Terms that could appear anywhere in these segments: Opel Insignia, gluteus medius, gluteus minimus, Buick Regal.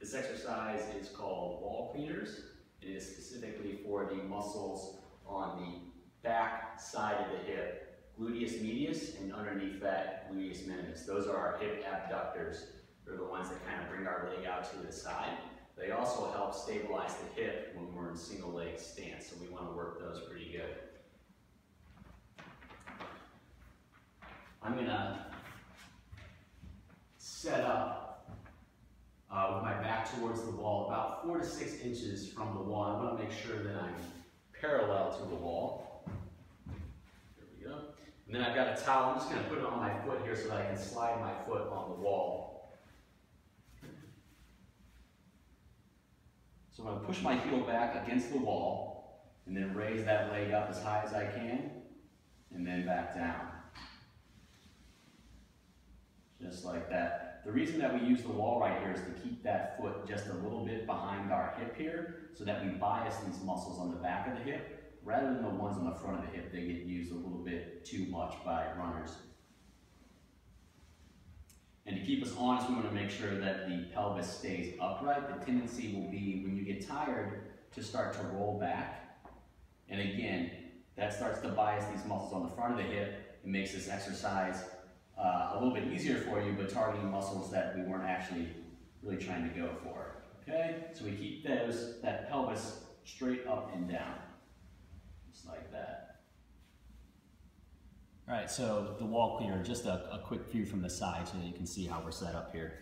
This exercise is called wall cleaners. It is specifically for the muscles on the back side of the hip, gluteus medius, and underneath that, gluteus minimus. Those are our hip abductors. They're the ones that kind of bring our leg out to the side. They also help stabilize the hip when we're in single leg stance, so we want to work those pretty good. I'm going to set up with my back towards the wall about 4 to 6 inches from the wall. I want to make sure that I'm parallel to the wall. There we go. And then I've got a towel. I'm just going to put it on my foot here so that I can slide my foot on the wall. So I'm going to push my heel back against the wall and then raise that leg up as high as I can and then back down. Just like that. The reason that we use the wall right here is to keep that foot just a little bit behind our hip here so that we bias these muscles on the back of the hip rather than the ones on the front of the hip. They get used a little bit too much by runners. And to keep us honest, we want to make sure that the pelvis stays upright. The tendency will be when you get tired to start to roll back. And again, that starts to bias these muscles on the front of the hip. It makes this exercise a little bit easier for you, but targeting muscles that we weren't actually really trying to go for. Okay, so we keep that pelvis straight up and down, just like that. All right, so the wall cleaner, just a quick view from the side so that you can see how we're set up here.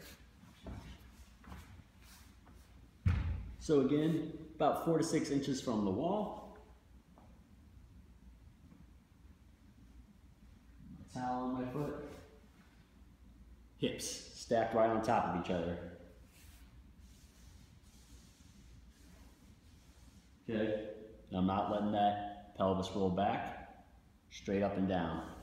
So again, about 4 to 6 inches from the wall. Towel on my foot. Hips stacked right on top of each other. Okay, and I'm not letting that pelvis roll back, straight up and down.